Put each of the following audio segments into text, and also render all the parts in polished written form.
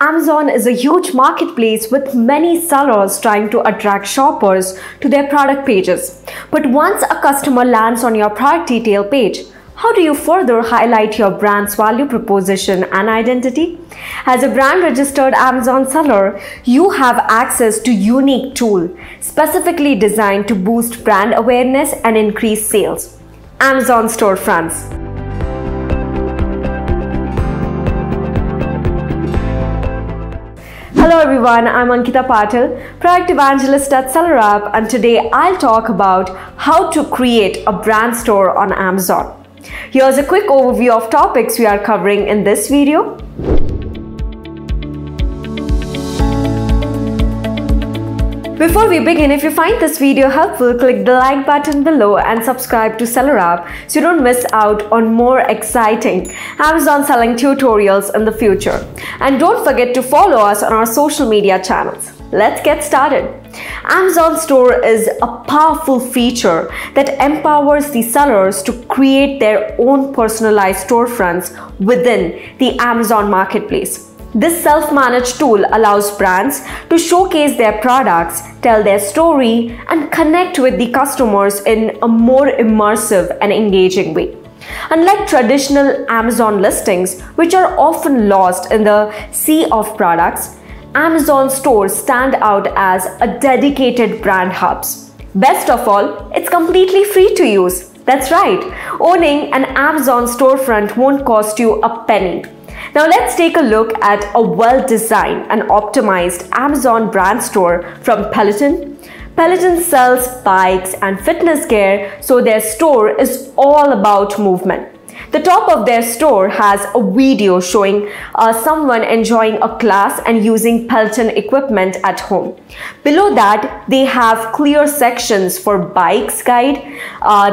Amazon is a huge marketplace with many sellers trying to attract shoppers to their product pages. But once a customer lands on your product detail page, how do you further highlight your brand's value proposition and identity? As a brand-registered Amazon seller, you have access to unique tools specifically designed to boost brand awareness and increase sales. Amazon storefronts. Hello everyone, I'm Ankita Patil, Product Evangelist at SellerApp, and today I'll talk about how to create a brand store on Amazon. Here's a quick overview of topics we are covering in this video. Before we begin, if you find this video helpful, click the like button below and subscribe to SellerApp so you don't miss out on more exciting Amazon selling tutorials in the future. And don't forget to follow us on our social media channels. Let's get started. Amazon Store is a powerful feature that empowers the sellers to create their own personalized storefronts within the Amazon marketplace. This self-managed tool allows brands to showcase their products, tell their story, and connect with the customers in a more immersive and engaging way. Unlike traditional Amazon listings, which are often lost in the sea of products, Amazon stores stand out as a dedicated brand hubs. Best of all, it's completely free to use. That's right, owning an Amazon storefront won't cost you a penny. Now let's take a look at a well-designed and optimized Amazon brand store from Peloton. Peloton sells bikes and fitness gear, so their store is all about movement. The top of their store has a video showing someone enjoying a class and using Peloton equipment at home. Below that, they have clear sections for bikes guide,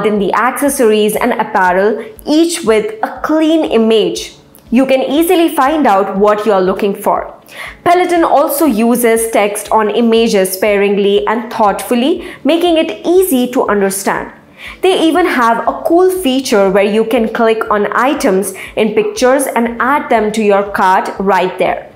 then the accessories and apparel, each with a clean image. You can easily find out what you are looking for. Peloton also uses text on images sparingly and thoughtfully, making it easy to understand. They even have a cool feature where you can click on items in pictures and add them to your cart right there.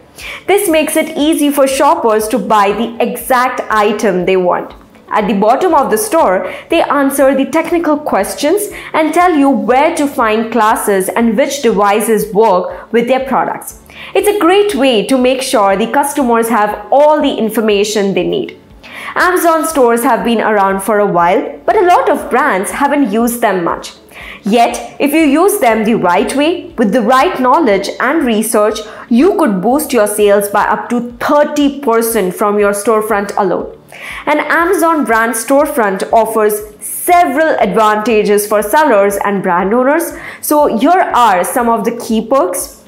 This makes it easy for shoppers to buy the exact item they want. At the bottom of the store, they answer the technical questions and tell you where to find classes and which devices work with their products. It's a great way to make sure the customers have all the information they need. Amazon stores have been around for a while, but a lot of brands haven't used them much. Yet, if you use them the right way, with the right knowledge and research, you could boost your sales by up to 30% from your storefront alone. An Amazon brand storefront offers several advantages for sellers and brand owners. So here are some of the key perks.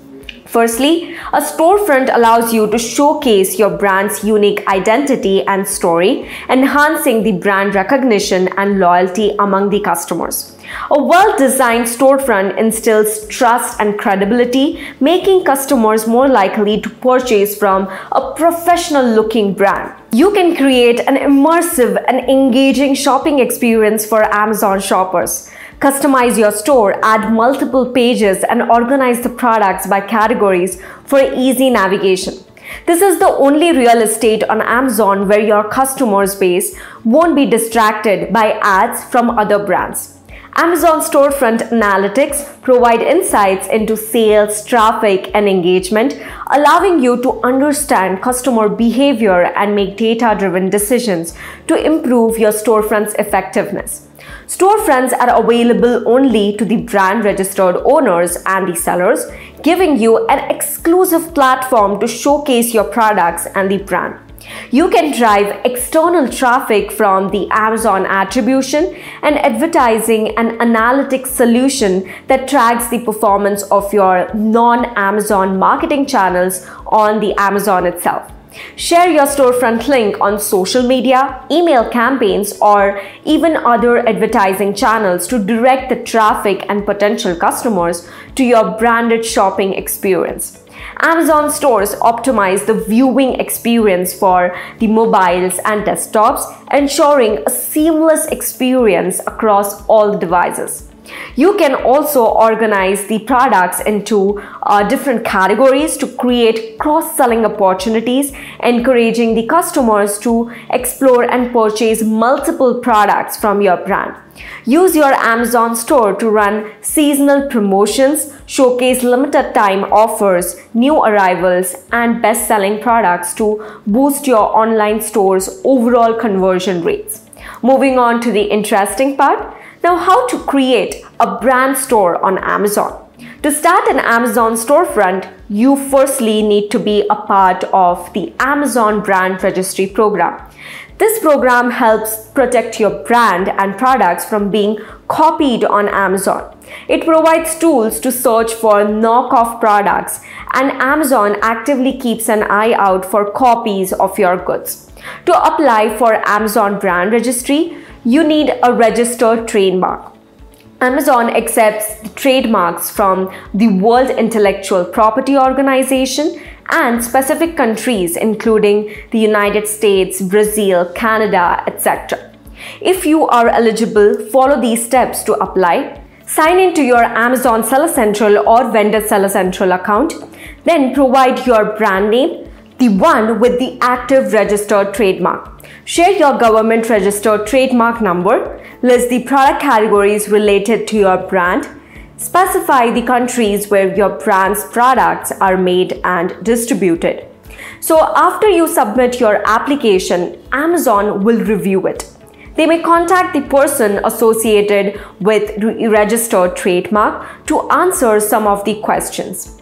Firstly, a storefront allows you to showcase your brand's unique identity and story, enhancing the brand recognition and loyalty among the customers. A well-designed storefront instills trust and credibility, making customers more likely to purchase from a professional-looking brand. You can create an immersive and engaging shopping experience for Amazon shoppers. Customize your store, add multiple pages, and organize the products by categories for easy navigation. This is the only real estate on Amazon where your customer base won't be distracted by ads from other brands. Amazon storefront analytics provide insights into sales, traffic, and engagement, allowing you to understand customer behavior and make data-driven decisions to improve your storefront's effectiveness. Storefronts are available only to the brand-registered owners and the sellers, giving you an exclusive platform to showcase your products and the brand. You can drive external traffic from the Amazon attribution and advertising and analytics solution that tracks the performance of your non-Amazon marketing channels on the Amazon itself. Share your storefront link on social media, email campaigns, or even other advertising channels to direct the traffic and potential customers to your branded shopping experience. Amazon stores optimize the viewing experience for the mobiles and desktops, ensuring a seamless experience across all devices. You can also organize the products into different categories to create cross-selling opportunities, encouraging the customers to explore and purchase multiple products from your brand. Use your Amazon store to run seasonal promotions, showcase limited time offers, new arrivals, and best-selling products to boost your online store's overall conversion rates. Moving on to the interesting part. Now, how to create a brand store on Amazon. To start an Amazon storefront, you firstly need to be a part of the Amazon Brand Registry program. This program helps protect your brand and products from being copied on Amazon. It provides tools to search for knockoff products, and Amazon actively keeps an eye out for copies of your goods. To apply for Amazon Brand Registry, you need a registered trademark. Amazon accepts the trademarks from the World Intellectual Property Organization and specific countries including the United States, Brazil, Canada, etc. If you are eligible, follow these steps to apply. Sign into your Amazon Seller Central or Vendor Seller Central account. Then provide your brand name, the one with the active registered trademark. Share your government registered trademark number, list the product categories related to your brand, specify the countries where your brand's products are made and distributed. So after you submit your application, Amazon will review it. They may contact the person associated with registered trademark to answer some of the questions.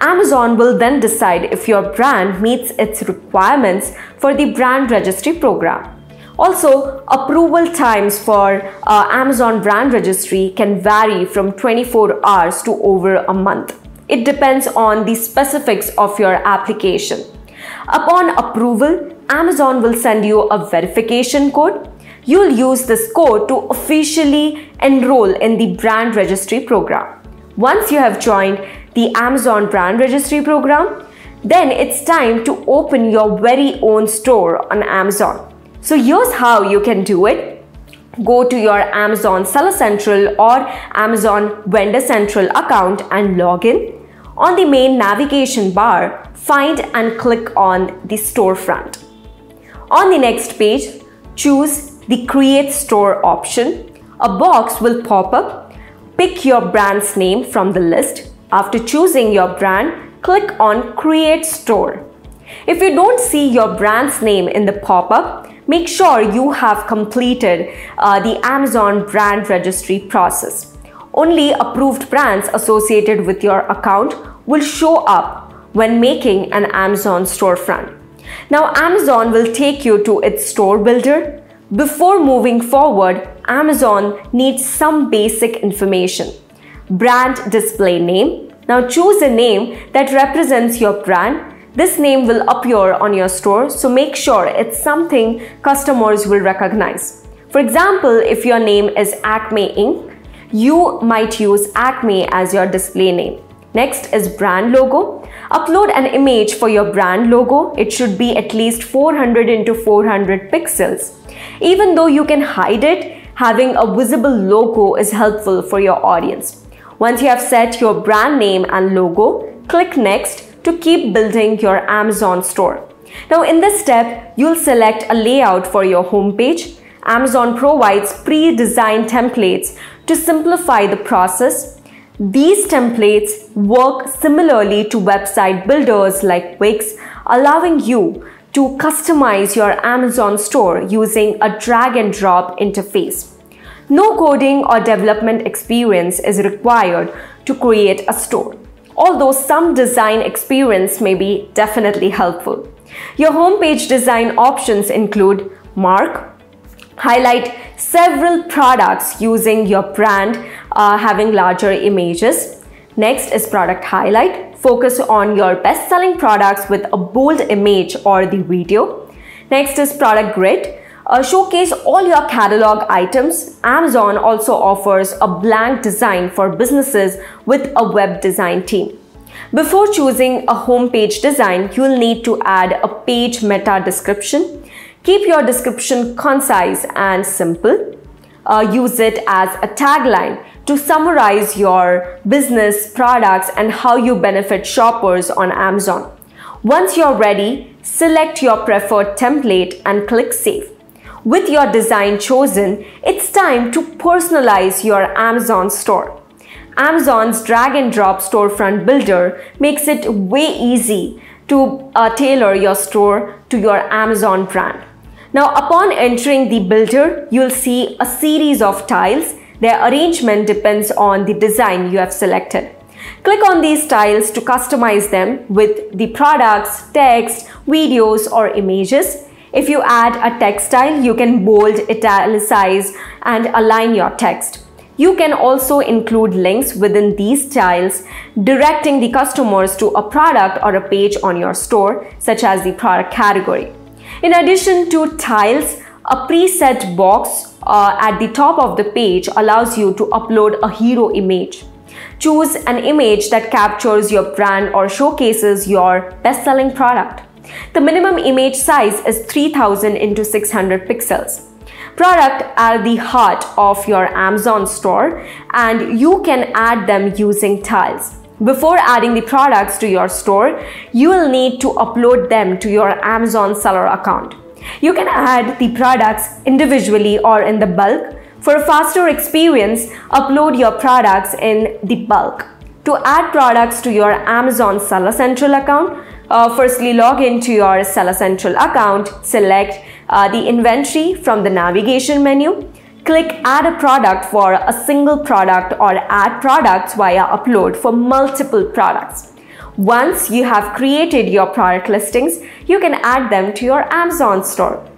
Amazon will then decide if your brand meets its requirements for the Brand Registry program. Also, approval times for Amazon Brand Registry can vary from 24 hours to over a month. It depends on the specifics of your application. Upon approval, Amazon will send you a verification code. You'll use this code to officially enroll in the Brand Registry program. Once you have joined the Amazon Brand Registry program, then it's time to open your very own store on Amazon. So here's how you can do it. Go to your Amazon Seller Central or Amazon Vendor Central account and log in. On the main navigation bar, find and click on the storefront. On the next page, choose the Create Store option. A box will pop up. Pick your brand's name from the list. After choosing your brand, click on Create Store. If you don't see your brand's name in the pop-up, make sure you have completed the Amazon Brand Registry process. Only approved brands associated with your account will show up when making an Amazon storefront. Now, Amazon will take you to its store builder. Before moving forward, Amazon needs some basic information. Brand display name. Now choose a name that represents your brand. This name will appear on your store, so make sure it's something customers will recognize. For example, if your name is Acme Inc., you might use Acme as your display name. Next is brand logo. Upload an image for your brand logo. It should be at least 400x400 pixels. Even though you can hide it, having a visible logo is helpful for your audience. Once you have set your brand name and logo, click Next to keep building your Amazon store. Now in this step, you'll select a layout for your homepage. Amazon provides pre-designed templates to simplify the process. These templates work similarly to website builders like Wix, allowing you to customize your Amazon store using a drag-and-drop interface. No coding or development experience is required to create a store, although some design experience may be definitely helpful. Your homepage design options include mark, highlight several products using your brand having larger images. Next is product highlight. Focus on your best-selling products with a bold image or the video. Next is product grid. Showcase all your catalog items. Amazon also offers a blank design for businesses with a web design team. Before choosing a homepage design, you'll need to add a page meta description. Keep your description concise and simple. Use it as a tagline to summarize your business, products, and how you benefit shoppers on Amazon. Once you're ready, select your preferred template and click Save. With your design chosen, it's time to personalize your Amazon store. Amazon's drag-and-drop storefront builder makes it way easy to tailor your store to your Amazon brand. Now, upon entering the builder, you'll see a series of tiles. Their arrangement depends on the design you have selected. Click on these tiles to customize them with the products, text, videos, or images. If you add a text tile, you can bold, italicize, and align your text. You can also include links within these tiles, directing the customers to a product or a page on your store, such as the product category. In addition to tiles, a preset box at the top of the page allows you to upload a hero image. Choose an image that captures your brand or showcases your best-selling product. The minimum image size is 3000 into 600 pixels. Products are the heart of your Amazon store, and you can add them using tiles. Before adding the products to your store, you will need to upload them to your Amazon seller account. You can add the products individually or in the bulk. For a faster experience, upload your products in the bulk. To add products to your Amazon Seller Central account, firstly log into your Seller Central account, select the inventory from the navigation menu, click Add a Product for a single product or Add Products via Upload for multiple products. Once you have created your product listings, you can add them to your Amazon store.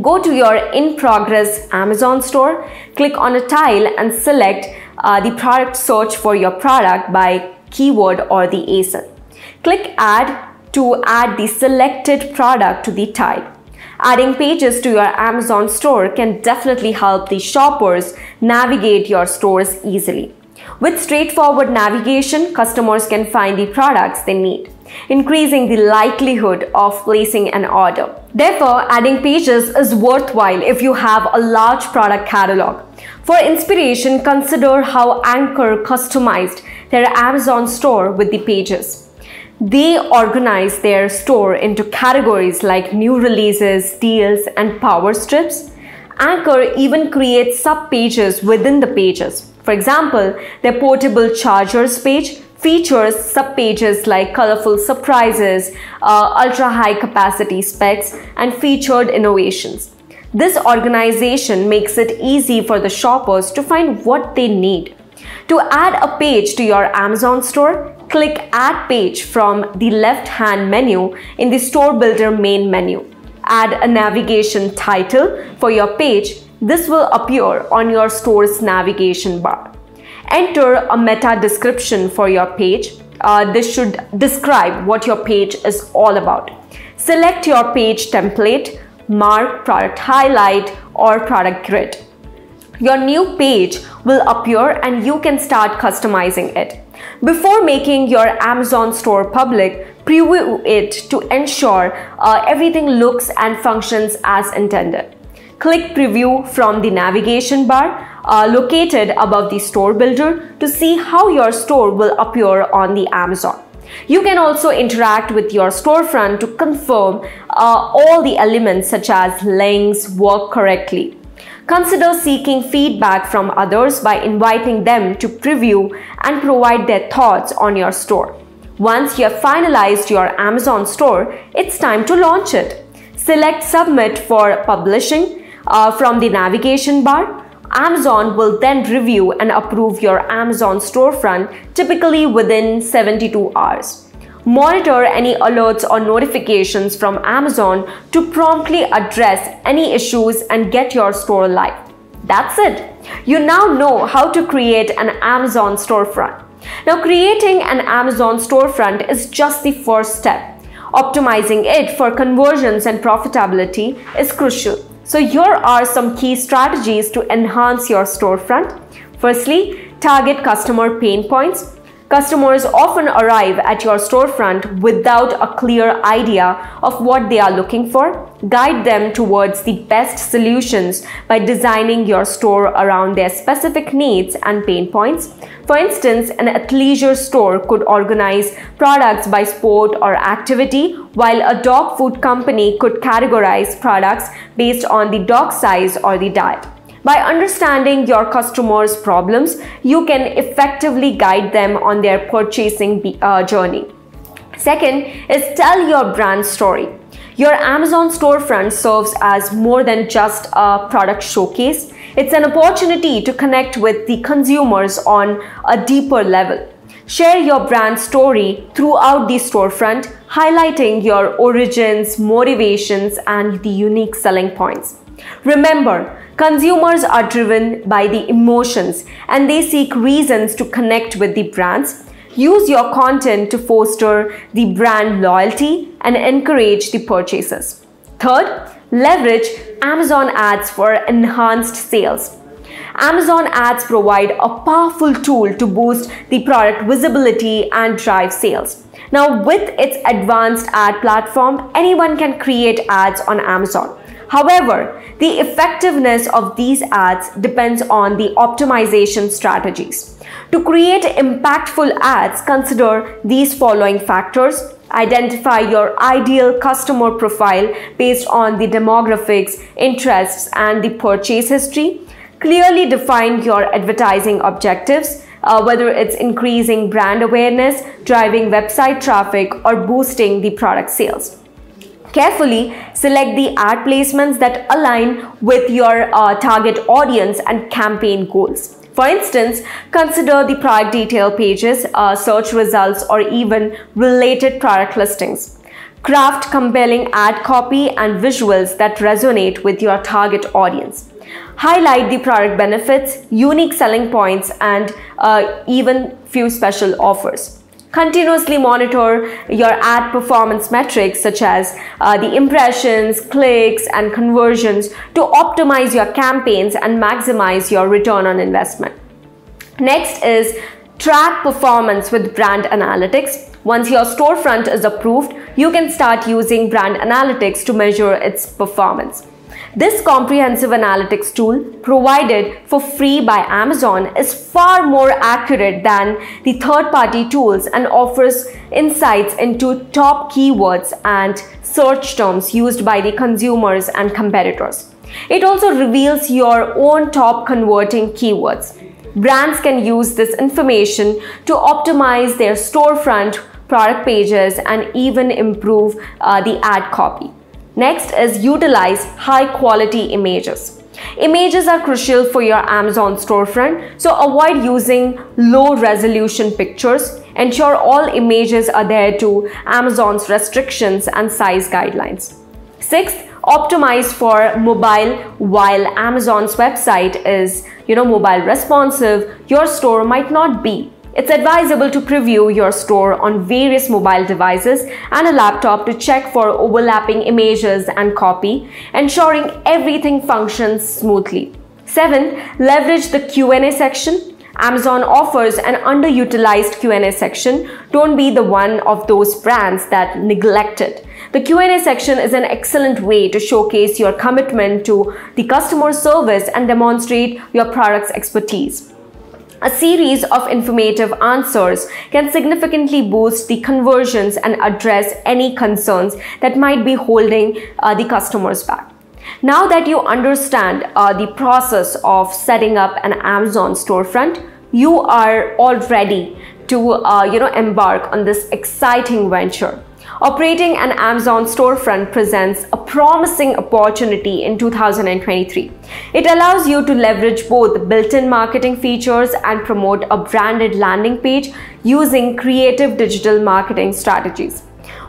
Go to your in-progress Amazon store, click on a tile and select the product search for your product by keyword or the ASIN. Click Add to add the selected product to the tile. Adding pages to your Amazon store can definitely help the shoppers navigate your stores easily. With straightforward navigation, customers can find the products they need, increasing the likelihood of placing an order. Therefore, adding pages is worthwhile if you have a large product catalog. For inspiration, consider how Anchor customized their Amazon store with the pages. They organize their store into categories like new releases, deals, and power strips. Anchor even creates sub-pages within the pages. For example, their portable chargers page features sub-pages like colorful surprises, ultra-high capacity specs, and featured innovations. This organization makes it easy for the shoppers to find what they need. To add a page to your Amazon store, click Add Page from the left-hand menu in the Store Builder main menu. Add a navigation title for your page. This will appear on your store's navigation bar. Enter a meta description for your page. This should describe what your page is all about. Select your page template, mark product highlight or product grid. Your new page will appear and you can start customizing it. Before making your Amazon store public, preview it to ensure everything looks and functions as intended. Click Preview from the navigation bar located above the store builder to see how your store will appear on the Amazon. You can also interact with your storefront to confirm all the elements such as links work correctly. Consider seeking feedback from others by inviting them to preview and provide their thoughts on your store. Once you have finalized your Amazon store, it's time to launch it. Select Submit for publishing from the navigation bar. Amazon will then review and approve your Amazon storefront, typically within 72 hours. Monitor any alerts or notifications from Amazon to promptly address any issues and get your store live. That's it. You now know how to create an Amazon storefront. Now, creating an Amazon storefront is just the first step. Optimizing it for conversions and profitability is crucial. So here are some key strategies to enhance your storefront. Firstly, target customer pain points. Customers often arrive at your storefront without a clear idea of what they are looking for. Guide them towards the best solutions by designing your store around their specific needs and pain points. For instance, an athleisure store could organize products by sport or activity, while a dog food company could categorize products based on the dog size or the diet. By understanding your customers' problems, you can effectively guide them on their purchasing journey. Second is tell your brand story. Your Amazon storefront serves as more than just a product showcase. It's an opportunity to connect with the consumers on a deeper level. Share your brand story throughout the storefront, highlighting your origins, motivations, and the unique selling points. Remember, consumers are driven by the emotions and they seek reasons to connect with the brands. Use your content to foster the brand loyalty and encourage the purchases. Third, leverage Amazon ads for enhanced sales. Amazon ads provide a powerful tool to boost the product visibility and drive sales. Now, with its advanced ad platform, anyone can create ads on Amazon. However, the effectiveness of these ads depends on the optimization strategies. To create impactful ads, consider these following factors. Identify your ideal customer profile based on the demographics, interests, and the purchase history. Clearly define your advertising objectives, whether it's increasing brand awareness, driving website traffic, or boosting the product sales. Carefully select the ad placements that align with your target audience and campaign goals. For instance, consider the product detail pages, search results, or even related product listings. Craft compelling ad copy and visuals that resonate with your target audience. Highlight the product benefits, unique selling points, and even few special offers. Continuously monitor your ad performance metrics such as the impressions, clicks, and conversions to optimize your campaigns and maximize your return on investment. Next is track performance with brand analytics. Once your storefront is approved, you can start using brand analytics to measure its performance. This comprehensive analytics tool, provided for free by Amazon, is far more accurate than the third-party tools and offers insights into top keywords and search terms used by the consumers and competitors. It also reveals your own top converting keywords. Brands can use this information to optimize their storefront, product pages, and even improve the ad copy. Next is utilize high-quality images. Images are crucial for your Amazon storefront, so avoid using low-resolution pictures. Ensure all images adhere to Amazon's restrictions and size guidelines. Sixth, optimize for mobile. While Amazon's website is, mobile responsive, your store might not be. It's advisable to preview your store on various mobile devices and a laptop to check for overlapping images and copy, ensuring everything functions smoothly. 7. Leverage the Q&A section. Amazon offers an underutilized Q&A section. Don't be the one of those brands that neglect it. The Q&A section is an excellent way to showcase your commitment to the customer service and demonstrate your product's expertise. A series of informative answers can significantly boost the conversions and address any concerns that might be holding the customers back. Now that you understand the process of setting up an Amazon storefront, you are all ready to embark on this exciting venture. Operating an Amazon storefront presents a promising opportunity in 2023. It allows you to leverage both built-in marketing features and promote a branded landing page using creative digital marketing strategies.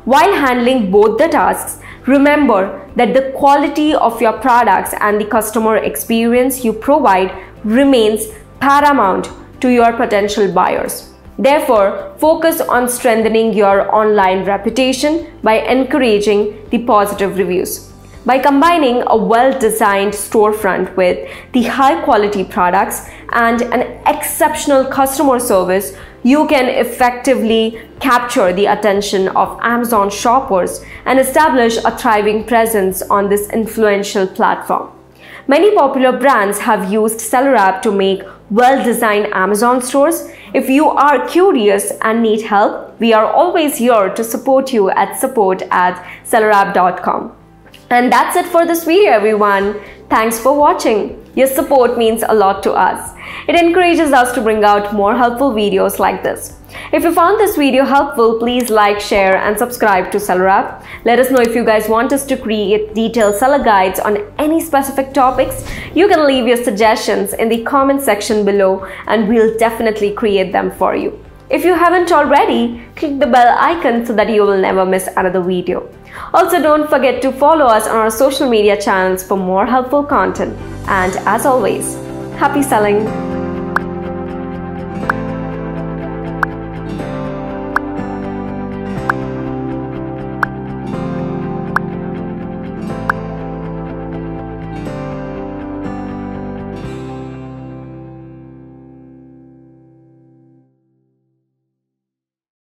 While handling both the tasks, remember that the quality of your products and the customer experience you provide remains paramount to your potential buyers. Therefore, focus on strengthening your online reputation by encouraging the positive reviews. By combining a well-designed storefront with the high-quality products and an exceptional customer service, you can effectively capture the attention of Amazon shoppers and establish a thriving presence on this influential platform. Many popular brands have used SellerApp to make well-designed Amazon stores. If you are curious and need help, we are always here to support you at support@sellerapp.com. And that's it for this video, everyone. Thanks for watching. Your support means a lot to us. It encourages us to bring out more helpful videos like this. If you found this video helpful, please like, share, and subscribe to SellerApp. Let us know if you guys want us to create detailed seller guides on any specific topics. You can leave your suggestions in the comment section below and we'll definitely create them for you. If you haven't already, click the bell icon so that you will never miss another video. Also, don't forget to follow us on our social media channels for more helpful content. And as always, happy selling!